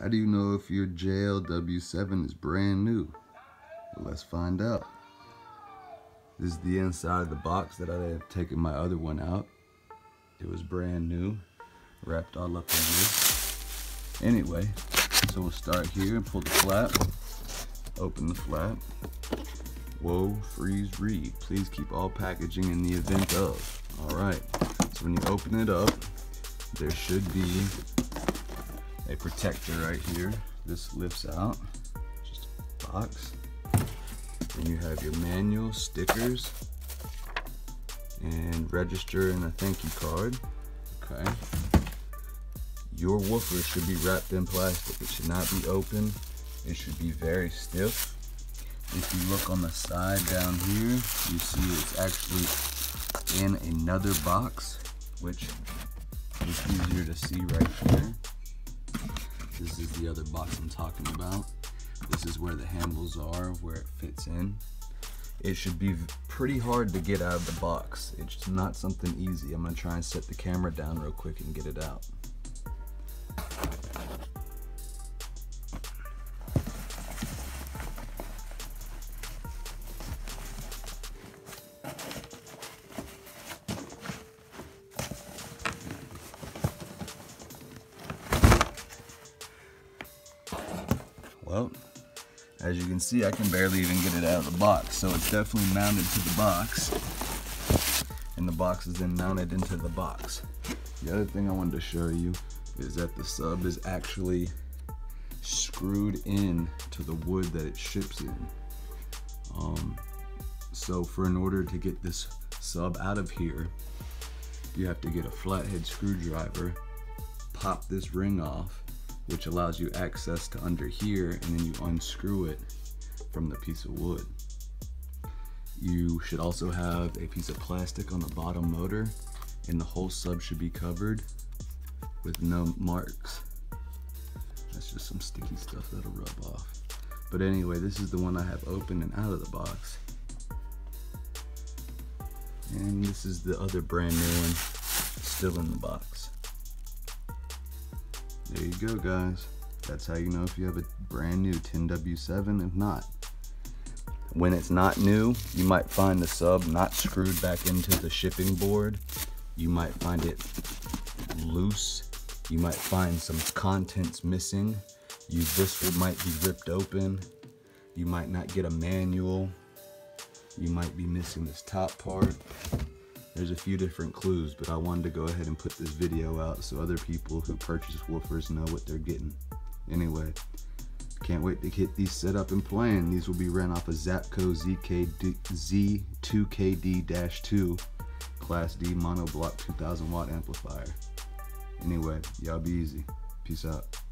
How do you know if your JLW7 is brand new? Well, let's find out. This is the inside of the box that I have taken my other one out. It was brand new, wrapped all up in this. Anyway, so we'll start here and pull the flap, open the flap. Whoa, freeze, read. Please keep all packaging in the event of. All right, so when you open it up, there should be a protector right here. This lifts out, just a box. Then you have your manual, stickers, and register and a thank you card. Okay. Your woofer should be wrapped in plastic. It should not be open. It should be very stiff. If you look on the side down here, you see it's actually in another box, which is easier to see right here. This is the other box I'm talking about. This is where the handles are, where it fits in. It should be pretty hard to get out of the box. It's just not something easy. I'm gonna try and set the camera down real quick and get it out. Well, as you can see, I can barely even get it out of the box, so it's definitely mounted to the box, and the box is then mounted into the box. The other thing I wanted to show you is that the sub is actually screwed in to the wood that it ships in. So in order to get this sub out of here, you have to get a flathead screwdriver, pop this ring off, which allows you access to under here, and then you unscrew it from the piece of wood. You should also have a piece of plastic on the bottom motor, and the whole sub should be covered with no marks. That's just some sticky stuff that'll rub off. But anyway, this is the one I have open and out of the box. And this is the other brand new one, still in the box. There you go, guys. That's how you know if you have a brand new 10W7. If not, when it's not new, you might find the sub not screwed back into the shipping board. You might find it loose. You might find some contents missing. This might be ripped open. You might not get a manual. You might be missing this top part. There's a few different clues, but I wanted to go ahead and put this video out so other people who purchase woofers know what they're getting. Anyway, can't wait to get these set up and playing. These will be ran off of Zapco Z2KD-2 Class D monoblock 2000 watt amplifier. Anyway, y'all be easy. Peace out.